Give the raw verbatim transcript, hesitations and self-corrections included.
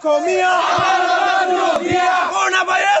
comía. Coronavirus.